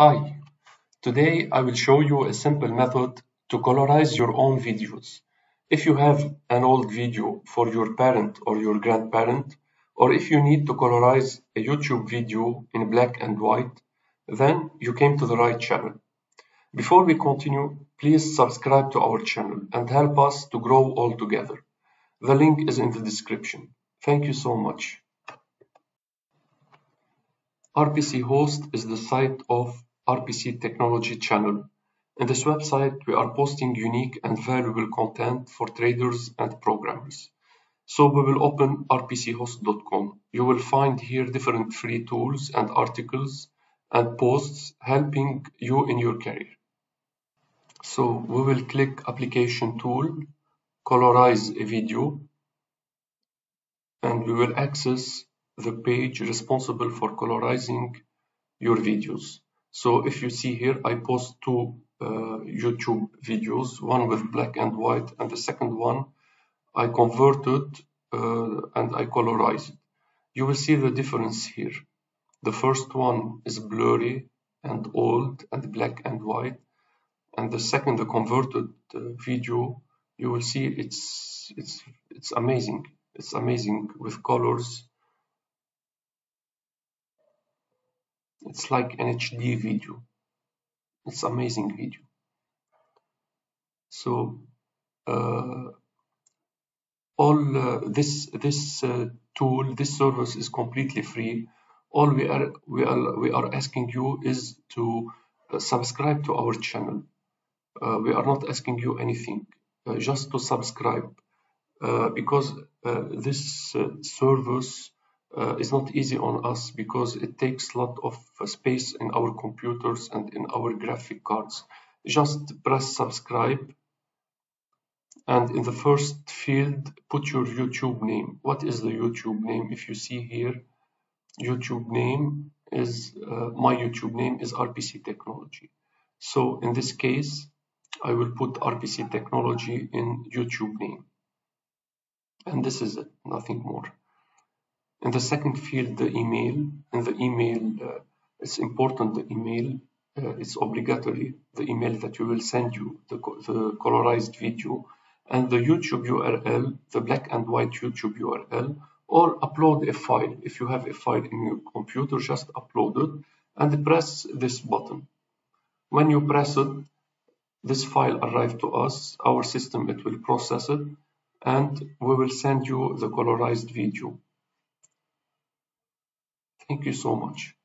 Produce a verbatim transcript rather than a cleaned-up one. Hi, today I will show you a simple method to colorize your own videos. If you have an old video for your parent or your grandparent, or if you need to colorize a YouTube video in black and white, then you came to the right channel. Before we continue, please subscribe to our channel and help us to grow all together. The link is in the description. Thank you so much. R P C Host is the site of R P C Technology channel. In this website, we are posting unique and valuable content for traders and programmers. So we will open r p c host dot com. You will find here different free tools and articles and posts helping you in your career. So we will click Application Tool, Colorize a Video, and we will access the page responsible for colorizing your videos. So if you see here, I post two uh, YouTube videos, one with black and white, and the second one I converted uh, and I colorized. You will see the difference here. The first one is blurry and old and black and white, and the second, the converted uh, video, you will see it's it's it's amazing. It's amazing with colors. It's like an H D video. It's amazing video. So uh, all uh, this this uh, tool, this service is completely free. All we are we are we are asking you is to uh, subscribe to our channel. Uh, we are not asking you anything, uh, just to subscribe, uh, because uh, this uh, service Uh, it's not easy on us because it takes a lot of uh, space in our computers and in our graphic cards. Just press subscribe, and in the first field put your YouTube name. What is the YouTube name? If you see here, YouTube name is uh, my YouTube name is R P C Technology. So in this case, I will put R P C Technology in YouTube name, and this is it, nothing more. In the second field, the email. In the email, uh, it's important, the email, uh, it's obligatory, the email that we will send you, the, co the colorized video, and the YouTube U R L, the black and white YouTube U R L, or upload a file. If you have a file in your computer, just upload it and press this button. When you press it, this file arrives to us, our system, it will process it, and we will send you the colorized video. Thank you so much.